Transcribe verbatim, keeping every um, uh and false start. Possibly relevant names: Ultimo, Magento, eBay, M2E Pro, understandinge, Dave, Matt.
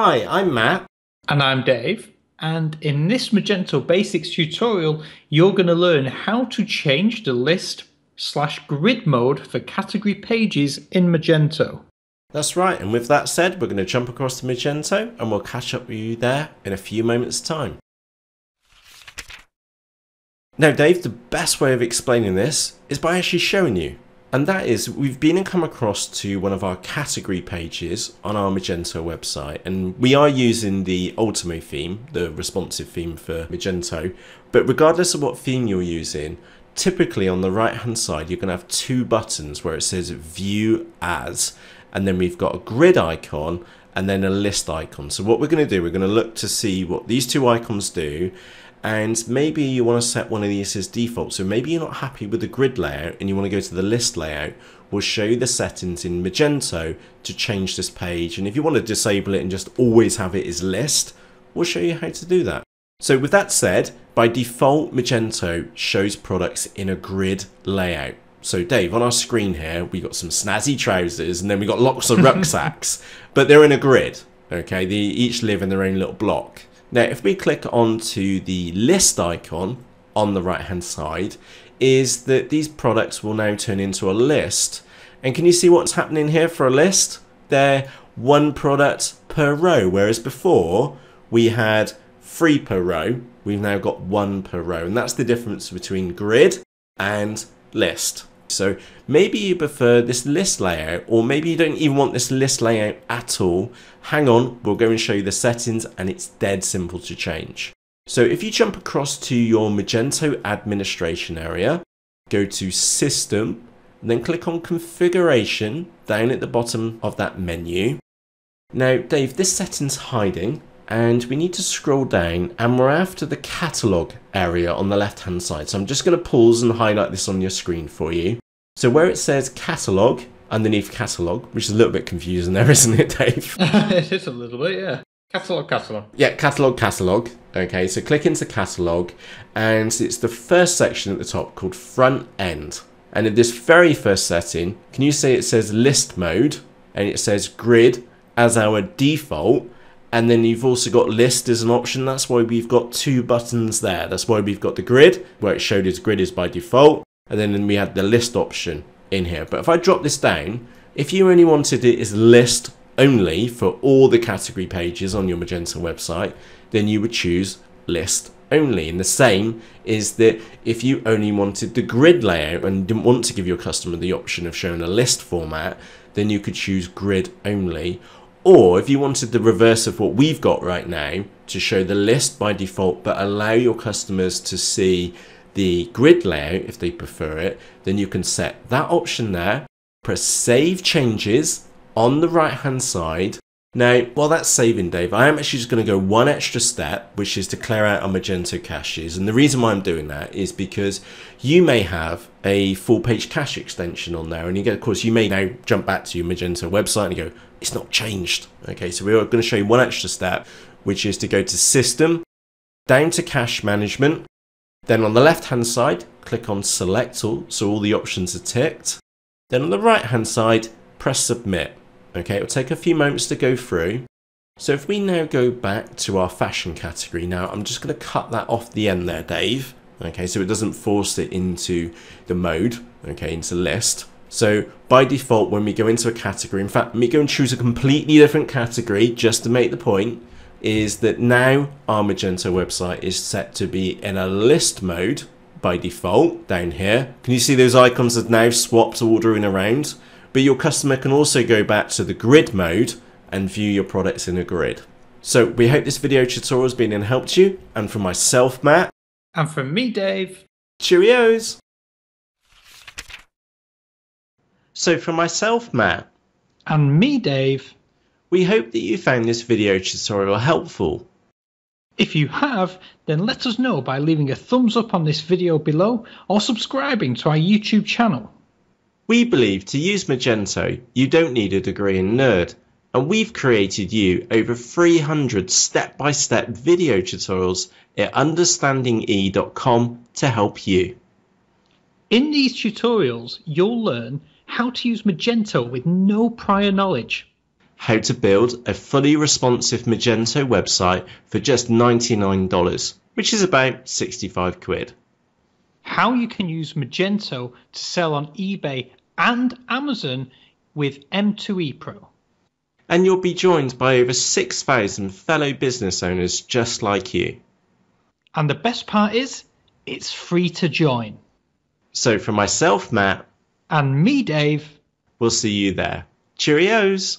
Hi, I'm Matt. And I'm Dave. And in this Magento Basics tutorial, you're going to learn how to change the list slash grid mode for category pages in Magento. That's right. And with that said, we're going to jump across to Magento and we'll catch up with you there in a few moments' time. Now, Dave, the best way of explaining this is by actually showing you. And that is, we've been and come across to one of our category pages on our Magento website, and we are using the Ultimo theme, the responsive theme for Magento. But regardless of what theme you're using, typically on the right hand side, you're going to have two buttons where it says View As, and then we've got a grid icon and then a list icon. So what we're going to do, we're going to look to see what these two icons do. And maybe you want to set one of these as default. So maybe you're not happy with the grid layout and you want to go to the list layout. We'll show you the settings in Magento to change this page. And if you want to disable it and just always have it as list, we'll show you how to do that. So with that said, by default, Magento shows products in a grid layout. So Dave, on our screen here, we got some snazzy trousers and then we got lots of rucksacks, but they're in a grid. Okay, they each live in their own little block. Now, if we click onto the list icon on the right hand side, is that these products will now turn into a list. And can you see what's happening here for a list? They're one product per row, whereas before we had three per row, we've now got one per row. And that's the difference between grid and list. So maybe you prefer this list layout, or maybe you don't even want this list layout at all. Hang on, we'll go and show you the settings, and it's dead simple to change. So if you jump across to your Magento administration area, go to System, and then click on Configuration down at the bottom of that menu. Now, Dave, this setting's hiding, and we need to scroll down, and we're after the catalog area on the left hand side. So I'm just going to pause and highlight this on your screen for you. So where it says catalog, underneath catalog, which is a little bit confusing there, isn't it, Dave? It is a little bit, yeah. Catalog, catalog. Yeah, catalog, catalog. Okay, so click into catalog, and it's the first section at the top called front end. And in this very first setting, can you see it says list mode, and it says grid as our default. And then you've also got list as an option. That's why we've got two buttons there. That's why we've got the grid, where it showed as grid is by default. And then we had the list option in here. But if I drop this down, if you only wanted it as list only for all the category pages on your Magento website, then you would choose list only. And the same is that if you only wanted the grid layout and didn't want to give your customer the option of showing a list format, then you could choose grid only. Or if you wanted the reverse of what we've got right now, to show the list by default but allow your customers to see the grid layout if they prefer it, then you can set that option there. Press Save Changes on the right hand side. Now, while that's saving, Dave, I am actually just going to go one extra step, which is to clear out our Magento caches. And the reason why I'm doing that is because you may have a full page cache extension on there. And you get, of course, you may now jump back to your Magento website and you go, it's not changed. Okay, so we're going to show you one extra step, which is to go to System, down to Cache Management. Then on the left hand side, click on Select All, so all the options are ticked. Then on the right hand side, press Submit. Okay, it'll take a few moments to go through. So if we now go back to our fashion category, now I'm just going to cut that off the end there, Dave. Okay, so it doesn't force it into the mode, okay, into list. So by default, when we go into a category, in fact, let me go and choose a completely different category just to make the point, is that now our Magento website is set to be in a list mode by default down here. Can you see those icons have now swapped ordering around? But your customer can also go back to the grid mode and view your products in a grid. So we hope this video tutorial has been and helped you. And from myself, Matt. And from me, Dave. Cheerios. So from myself, Matt. And me, Dave. We hope that you found this video tutorial helpful. If you have, then let us know by leaving a thumbs up on this video below or subscribing to our YouTube channel. We believe to use Magento, you don't need a degree in nerd, and we've created you over three hundred step-by-step video tutorials at understanding e dot com to help you. In these tutorials, you'll learn how to use Magento with no prior knowledge, how to build a fully responsive Magento website for just ninety-nine dollars, which is about sixty-five quid. How you can use Magento to sell on eBay and Amazon with M two E Pro. And you'll be joined by over six thousand fellow business owners just like you. And the best part is, it's free to join. So for myself, Matt, and me, Dave, we'll see you there. Cheerios!